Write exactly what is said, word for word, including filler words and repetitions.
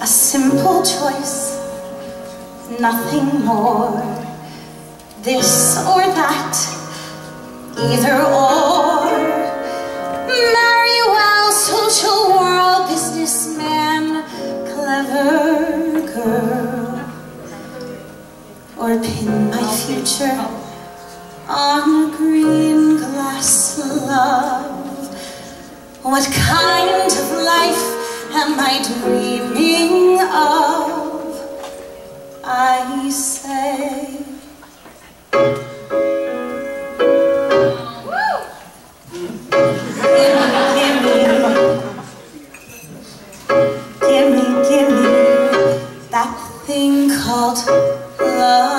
A simple choice, nothing more. This or that, either or. Marry well, social world, businessman, clever girl. Or pin my future on green glass love. What kind of life am I dreaming of? I say. Gimme, gimme, gimme, gimme that thing called love.